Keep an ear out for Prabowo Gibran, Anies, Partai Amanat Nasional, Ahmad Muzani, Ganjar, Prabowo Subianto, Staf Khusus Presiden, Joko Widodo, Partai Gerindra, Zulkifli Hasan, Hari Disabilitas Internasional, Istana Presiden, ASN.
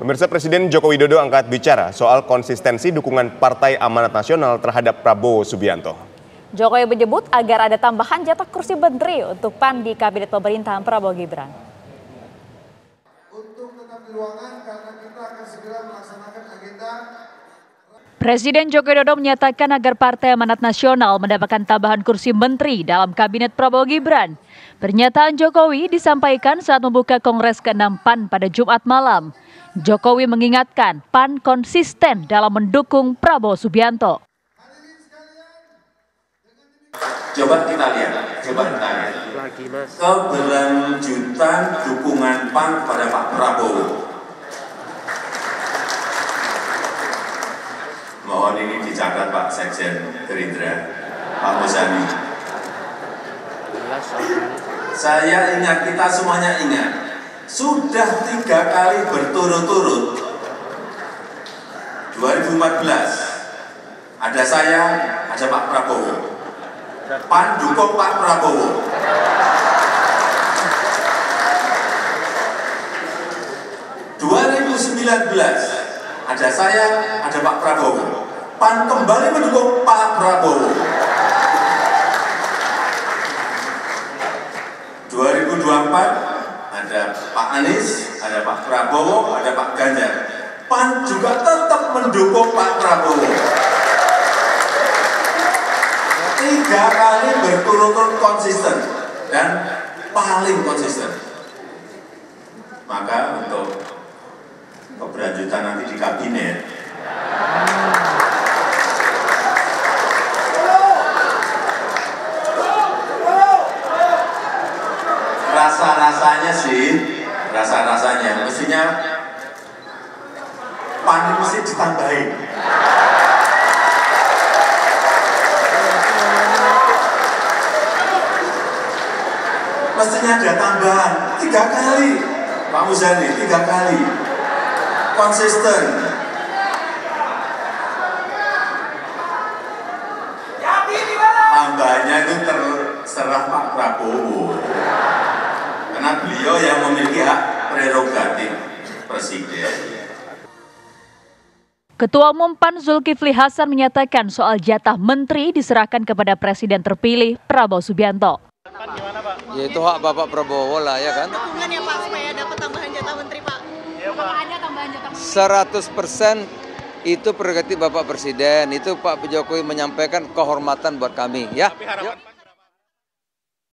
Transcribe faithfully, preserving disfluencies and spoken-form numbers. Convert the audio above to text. Pemirsa, Presiden Joko Widodo angkat bicara soal konsistensi dukungan Partai Amanat Nasional terhadap Prabowo Subianto. Jokowi menyebut agar ada tambahan jatah kursi menteri untuk P A N di Kabinet Pemerintahan Prabowo Gibran. Untuk tetap di ruangan karena kita akan segera melaksanakan agenda. Presiden Joko Widodo menyatakan agar Partai Amanat Nasional mendapatkan tambahan kursi menteri dalam Kabinet Prabowo Gibran. Pernyataan Jokowi disampaikan saat membuka Kongres ke enam P A N pada Jumat malam. Jokowi mengingatkan P A N konsisten dalam mendukung Prabowo Subianto. Coba kita lihat, coba kita lihat. Keberlanjutan dukungan P A N kepada Pak Prabowo. Mohon ini dicatat Pak Sekjen Gerindra, Pak Muzani. Saya ingat, kita semuanya ingat, sudah tiga kali berturut-turut. dua ribu empat belas, ada saya, ada Pak Prabowo. P A N dukung Pak Prabowo. dua ribu sembilan belas. Ada saya, ada Pak Prabowo. P A N kembali mendukung Pak Prabowo. dua ribu dua puluh empat, ada Pak Anies, ada Pak Prabowo, ada Pak Ganjar. P A N juga tetap mendukung Pak Prabowo. Tiga kali berturut-turut konsisten dan paling konsisten. Maka untuk keberlanjutan nanti di kabinet, rasa-rasanya sih, rasa-rasanya mestinya P A N mesti ditambahin. Mestinya ada tambahan, tiga kali, Pak Muzani, tiga kali. Konsisten. Tambahnya itu terserah Pak Prabowo, karena beliau yang memiliki hak prerogatif presiden. Ketua Umum P A N Zulkifli Hasan menyatakan soal jatah menteri diserahkan kepada presiden terpilih Prabowo Subianto. Ya itu hak Bapak Prabowo lah, ya kan. Dukungan ya Pak supaya dapat tambahan jatah menteri Pak. seratus persen itu prerogatif Bapak Presiden, itu Pak Jokowi menyampaikan kehormatan buat kami, ya.